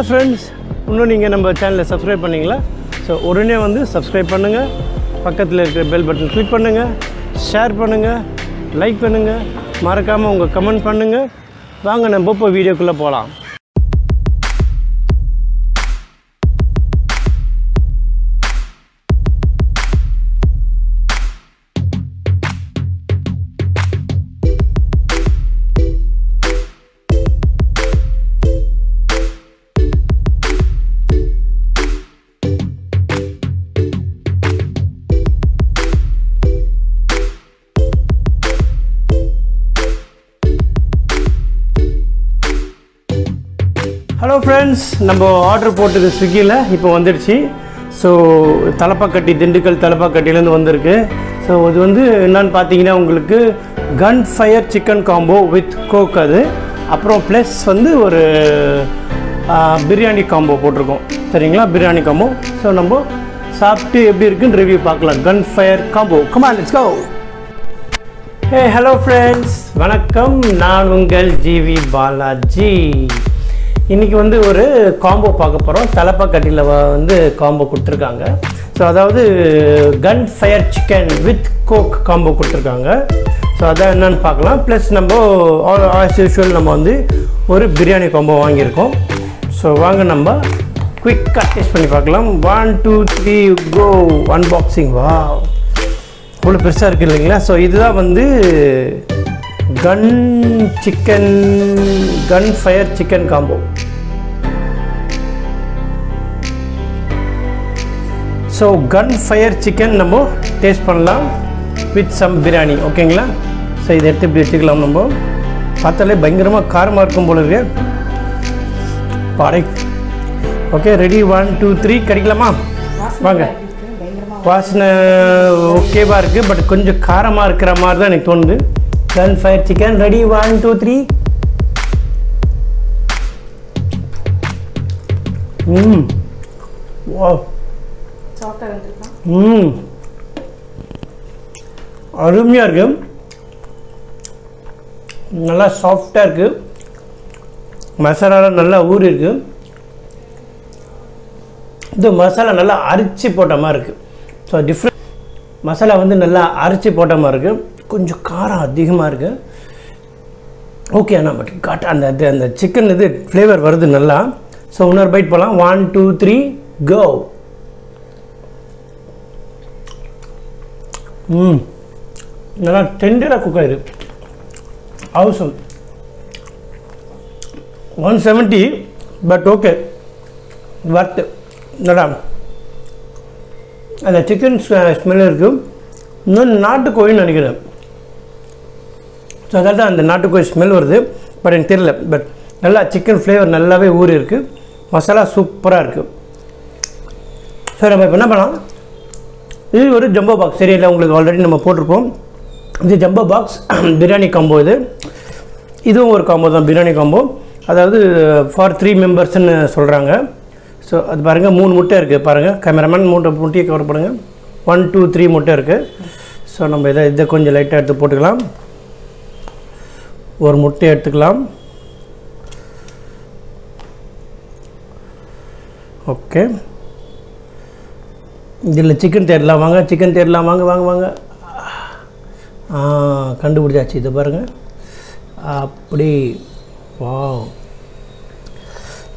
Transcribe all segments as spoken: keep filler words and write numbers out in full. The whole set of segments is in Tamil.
Hello friends, இன்னும் நீங்க நம்ம சேனலை subscribe பண்ணீங்களா? So உடனே வந்து subscribe பண்ணுங்க. பக்கத்துல இருக்கிற bell button click பண்ணுங்க. Share பண்ணுங்க. Like பண்ணுங்க. மறக்காம உங்க comment பண்ணுங்க. வாங்க நம்ம இப்ப வீடியோக்குள்ள போலாம். Hello friends, நம்ம ஆர்டர் போட்டது ஸ்விக்கில இப்போ வந்துருச்சு. சோ தலப்பக்கட்டி திண்டுக்கல் தலப்பக்கட்டில இருந்து வந்திருக்கு. சோ இது வந்து என்னன்னு பாத்தீங்கன்னா உங்களுக்கு GunFire chicken combo with coke அது அப்புறம் plus வந்து ஒரு பிரியாணி காம்போ போட்டுருக்கோம். சரிங்களா? பிரியாணி காம்போ. சோ நம்ம சாப்பிட்டு எப்படி இருக்குன்னு ரிவ்யூ பார்க்கலாம். GunFire combo. Come on, let's go. Hey, hello friends. வணக்கம். நான் உங்கள் G V Balajee. இன்னைக்கு வந்து ஒரு காம்போ பார்க்க போறோம். தலப்பக்கட்டில வந்து காம்போ கொடுத்திருக்காங்க. சோ அதாவது GunFire chicken with coke combo கொடுத்திருக்காங்க. சோ அத என்னன்னு பார்க்கலாம். பிளஸ் நம்ம as usual நம்ம வந்து ஒரு பிரியாணி காம்போ வாங்கி இருக்கோம். சோ வாங்க நம்ம குயிக்கா டேஸ்ட் பண்ணி பார்க்கலாம். one two three go unboxing. Wow. இவ்வளவு பெருசா இருக்கு இல்லீங்களா? சோ இதுதான் வந்து Gun chicken, GunFire chicken combo. So GunFire chicken number taste pannalam with some biryani. Okay, engla. So idu eduthu ipdi vechikalam number. Pathale bayangarama kaarama irukum pola irukku. Parai. Okay, ready one two three kadikalama. Vaanga. Vaasana okay ba irukku but konjam kaarama irukra maari dhaan enakku thonudhu. GunFire chicken ready one two three. Mmm. Wow. Soft ah irundha. Mmm. Arumya irukku. Nalla soft ah irukku. Masala nalla oor irukku. Idu masala nalla arichi potta ma irukku. So different masala vandu nalla arichi potta ma irukku. கொஞ்சம் காரம் அதிகமா இருக்கு. ஓகே انا பட் காட் அந்த அந்த chicken இது फ्लेவர் வருது நல்லா. சோ இன்னொரு பைட் போலாம். one two three go. ம். நல்லா டெண்டரா குக் ஆயிருக்கு. Awesome. one seventy but okay. Worth. நல்லா. அந்த chicken smell இருக்கு. இன்னும் நாட்டு கோயின்னு நினைக்கிறேன். So அதனால அந்த நாட்டுக்கோழி ஸ்மெல் வருது பட் எனக்கு தெரியல. பட் நல்லா சிக்கன் ஃப்ளேவர் நல்லாவே ஊறி இருக்கு. மசாலா சூப்பராக இருக்கு. ஸோ நம்ம இப்போ என்ன பண்ணலாம், இது ஒரு ஜம்போ பாக்ஸ். சரியில்லை உங்களுக்கு ஆல்ரெடி நம்ம போட்டிருப்போம். இது ஜம்போ பாக்ஸ் பிரியாணி காம்போ. இது இதுவும் ஒரு காம்போ தான், பிரியாணி காம்போ. அதாவது ஃபார் த்ரீ மெம்பர்ஸ்ன்னு சொல்கிறாங்க. ஸோ அது பாருங்கள், மூணு முட்டை இருக்குது பாருங்கள். கேமராமேன் மூட்டை முட்டையை கவர் பண்ணுங்கள். ஒன் டூ த்ரீ முட்டை இருக்குது. ஸோ நம்ம இதை இதை கொஞ்சம் லைட்டாக எடுத்து போட்டுக்கலாம். ஒரு முட்டை எடுத்துக்கலாம். ஓகே, இதில் சிக்கன் தேடலாம். வாங்க சிக்கன் தேடலாம். வாங்க வாங்க வாங்க. ஆ, கண்டுபிடிச்சாச்சு. இதை பாருங்கள். அப்படி வா,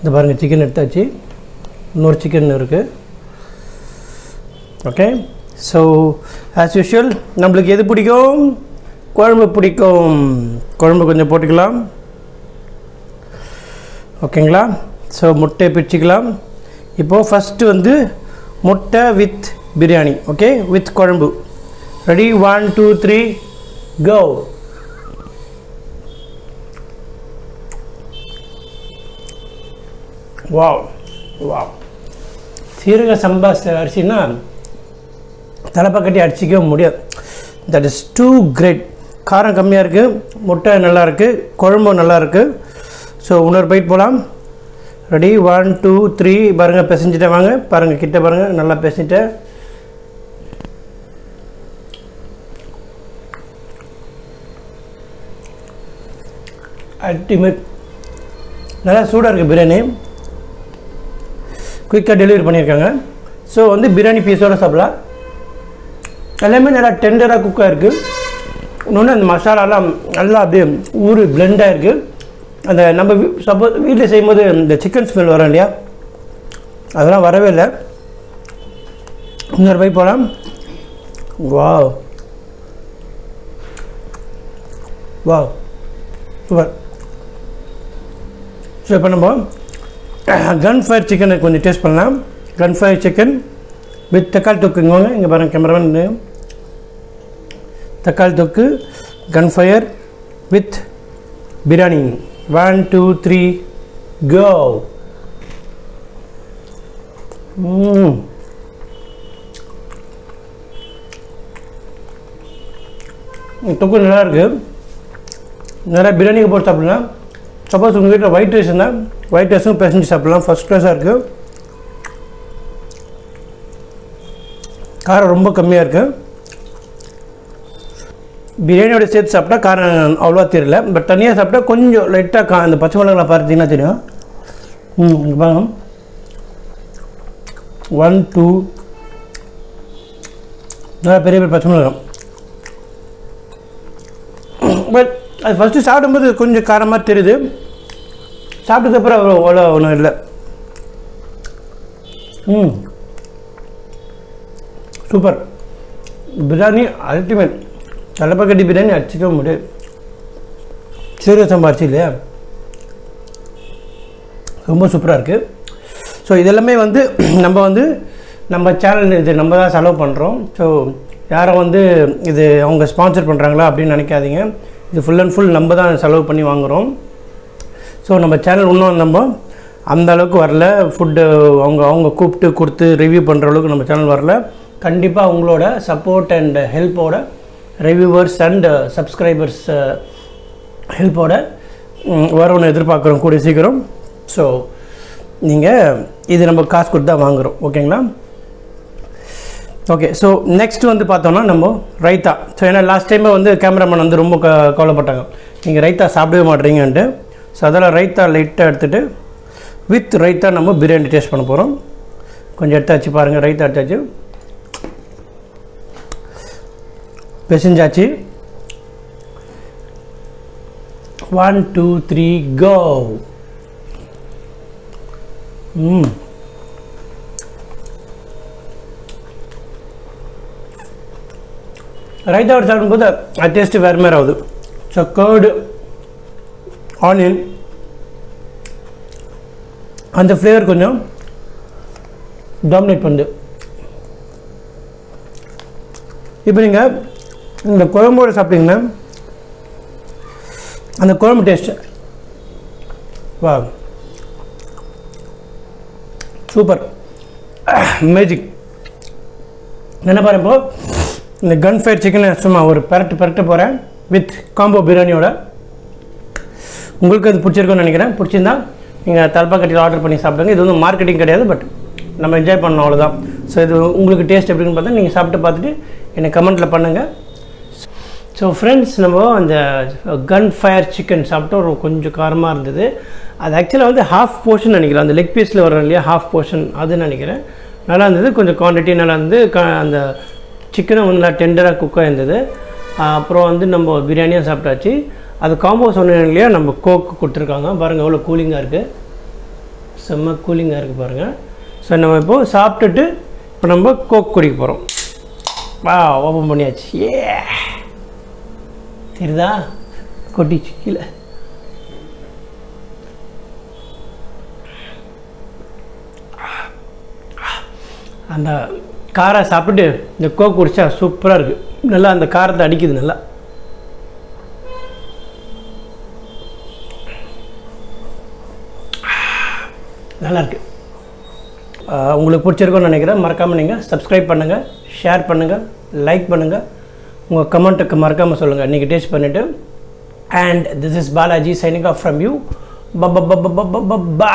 இதை பாருங்கள், சிக்கன் எடுத்தாச்சு. இன்னொரு சிக்கன் இருக்குது. ஓகே, ஸோ ஆஸ் யூஷுவல் நம்மளுக்கு எது பிடிக்கும்? குழம்பு பிடிக்கும். குழம்பு கொஞ்சம் போட்டுக்கலாம். ஓகேங்களா? ஸோ முட்டை பிடிச்சிக்கலாம். இப்போது ஃபஸ்ட்டு வந்து முட்டை வித் பிரியாணி. ஓகே, வித் குழம்பு. Ready one two three go. வா வா. சீரக சம்பா அரிசின்னா தலப்பக்கட்டி அடிச்சிக்க முடியாது. That is too great. காரம் கம்மியாக இருக்குது, முட்டை நல்லா இருக்குது, குழம்பும் நல்லா இருக்குது. ஸோ இன்னொரு பைட் போகலாம். ரெடி ஒன் டூ த்ரீ பாருங்கள், பிசைஞ்சிட்டேன். வாங்க பாருங்கள், கிட்ட பாருங்கள், நல்லா பிசைஞ்சிட்டேன். அல்டிமேட். நல்லா சூடாக இருக்குது பிரியாணி. குயிக்காக டெலிவரி பண்ணியிருக்காங்க. ஸோ வந்து பிரியாணி பீஸோட சாப்பிடலாம். எல்லாமே நல்லா டெண்டராக குக்காக இருக்குது. இன்னொன்று அந்த மசாலாலாம் நல்லா அப்படியே ஊறு பிளெண்டாக இருக்குது. அந்த நம்ம சப்போஸ் வீட்டில் செய்யும்போது இந்த சிக்கன் ஸ்மெல் வரும் இல்லையா, அதெல்லாம் வரவே இல்லை. இன்னொரு பை போகலாம். வா வா சூப்பர். ஸோ இப்போ நம்ம கன்ஃபயர் சிக்கனை கொஞ்சம் டேஸ்ட் பண்ணலாம். கன்ஃபயர் சிக்கன் வித் தக்காளி தொக்குங்க. இங்கே பாருங்கள் கேமராமேன், தக்காளி தொக்கு GunFire with biryani. One two three go. தொக்கு நல்லாயிருக்கு. நிறையா பிரியாணிக்கு போட்டு சாப்பிட்லாம். சப்போஸ் உங்கள் வீட்டில் ஒயிட் ரைஸ் இருந்தால் ஒயிட் ரைஸும் பிசைஞ்சு சாப்பிட்லாம். ஃபஸ்ட் க்ளாஸாக இருக்குது. காரம் ரொம்ப கம்மியாக இருக்குது. பிரியாணியோட சேர்த்து சாப்பிட்டா காரம் அவ்வளோவா தெரியல. பட் தனியாக சாப்பிட்டா கொஞ்சம் லைட்டாக கா அந்த பச்சை மிளகாய் பார்த்தீங்கன்னா தெரியும். ம் பாருங்க. ஒன் டூ நல்லா பெரிய பெரிய பச்சை மிளகாய். பட் அது ஃபஸ்ட்டு சாப்பிடும்போது கொஞ்சம் காரமாக தெரியுது. சாப்பிட்டதுக்கப்புறம் அவ்வளோ அவ்வளோ ஒன்றும் இல்லை. ம் சூப்பர். பிரியாணி அல்டிமேட். தலப்பாக்கட்டி பிரியாணி அடிச்சிக்க முடியாது. சீரக சம்பா அரிசி இல்லையா, ரொம்ப சூப்பராக இருக்குது. ஸோ இதெல்லாமே வந்து நம்ம வந்து நம்ம சேனல் இது நம்ம தான் செலவு பண்ணுறோம். ஸோ யாரும் வந்து இது அவங்க ஸ்பான்சர் பண்ணுறாங்களா அப்படின்னு நினைக்காதீங்க. இது ஃபுல் அண்ட் ஃபுல் நம்ம தான் செலவு பண்ணி வாங்குகிறோம். ஸோ நம்ம சேனல் இன்னும் நம்ம அந்த அளவுக்கு வரல. ஃபுட்டு அவங்க அவங்க கூப்பிட்டு கொடுத்து ரிவ்யூ பண்ணுற அளவுக்கு நம்ம சேனல் வரல. கண்டிப்பாக உங்களோட சப்போர்ட் அண்ட் ஹெல்ப்போட, ரிவ்யூவர்ஸ் அண்ட் சப்ஸ்கிரைபர்ஸ் ஹெல்ப்போட வரணும்னு எதிர்பார்க்குறோம் கூடிய சீக்கிரம். ஸோ நீங்கள் இது நம்ம காசு கொடுத்து தான் வாங்குகிறோம், ஓகேங்களா? ஓகே. ஸோ நெக்ஸ்ட் வந்து பார்த்தோன்னா நம்ம ரைத்தா. ஸோ ஏன்னா லாஸ்ட் டைமே வந்து கேமராமேன் வந்து ரொம்ப க கவலைப்பட்டாங்க, நீங்கள் ரைத்தா சாப்பிடவே மாட்டேறீங்கன்ட்டு. ஸோ அதெல்லாம் ரைத்தா லைட்டாக எடுத்துகிட்டு வித் ரைத்தா நம்ம பிரியாணி டேஸ்ட் பண்ண போகிறோம். கொஞ்சம் எடுத்தாச்சு பாருங்கள். ரைத்தா எடுத்தாச்சு, பெசஞ்சாச்சு. One two three go. ம் ரைத்தா ஒரு சாப்பிடும்போது அது டேஸ்ட்டு வேறு மாதிரி ஆகுது. ஸோ கர்டு, ஆனியன், அந்த ஃப்ளேவர் கொஞ்சம் டாமினேட் பண்ணுது. இப்போ நீங்கள் இந்த குழம்போடு சாப்பிட்டிங்கன்னா அந்த குழம்பு டேஸ்ட்டு வா சூப்பர் மேஜிக். என்ன பாருங்க, இப்போது இந்த கன்ஃபயர் சிக்கனை சும்மா ஒரு பரட்டு பரட்டு போகிறேன் வித் காம்போ பிரியாணியோட. உங்களுக்கு அது பிடிச்சிருக்குன்னு நினைக்கிறேன். பிடிச்சிருந்தா நீங்கள் தலப்பாக்கட்டியில் ஆர்டர் பண்ணி சாப்பிடுங்க. இது வந்து மார்க்கெட்டிங் கிடையாது, பட் நம்ம என்ஜாய் பண்ணோம், அவ்வளோதான். ஸோ இது உங்களுக்கு டேஸ்ட் எப்படின்னு பார்த்தா நீங்கள் சாப்பிட்டு பார்த்துட்டு எனக்கு கமெண்ட்டில் பண்ணுங்கள். ஸோ ஃப்ரெண்ட்ஸ், நம்ம அந்த கன் ஃபயர் சிக்கன் சாப்பிட்டோம். ஒரு கொஞ்சம் காரமாக இருந்தது. அது ஆக்சுவலாக வந்து ஹாஃப் போர்ஷன் நினைக்கிறேன். அந்த லெக் பீஸில் வர இல்லையா, ஹாஃப் போர்ஷன் அதுன்னு நினைக்கிறேன். நல்லா இருந்தது. கொஞ்சம் குவான்டிட்டி நல்லா இருந்தது. க அந்த சிக்கனும் வந்து நல்லா டெண்டராக குக்காக இருந்தது. அப்புறம் வந்து நம்ம பிரியாணியாக சாப்பிட்டாச்சு. அது காம்போ சொன்னேன் இல்லையா, நம்ம கோக்கு கொடுத்துருக்காங்க. பாருங்கள் எவ்வளோ கூலிங்காக இருக்குது, செம்ம கூலிங்காக இருக்குது பாருங்கள். ஸோ நம்ம இப்போது சாப்பிட்டுட்டு இப்போ நம்ம கோக் குடிக்க போகிறோம். வா ஓப்பன் பண்ணியாச்சு. ஏ தெரியுதா, கொட்டி சிக்கில. அந்த காரை சாப்பிட்டு இந்த கோக் குடிச்சா சூப்பராக இருக்குது. நல்லா அந்த காரத்தை அடிக்குது நல்லா. நல்லாயிருக்கு. உங்களுக்கு பிடிச்சிருக்கோன்னு நினைக்கிறேன். மறக்காமல் நீங்கள் சப்ஸ்கிரைப் பண்ணுங்கள், ஷேர் பண்ணுங்கள், லைக் பண்ணுங்கள். உங்கள் கமெண்ட்டுக்கு மறக்காமல் சொல்லுங்கள் இன்றைக்கி டேஸ்ட் பண்ணிவிட்டு. And this is Balaji signing off from you. ப ப ப ப ப ப ப ப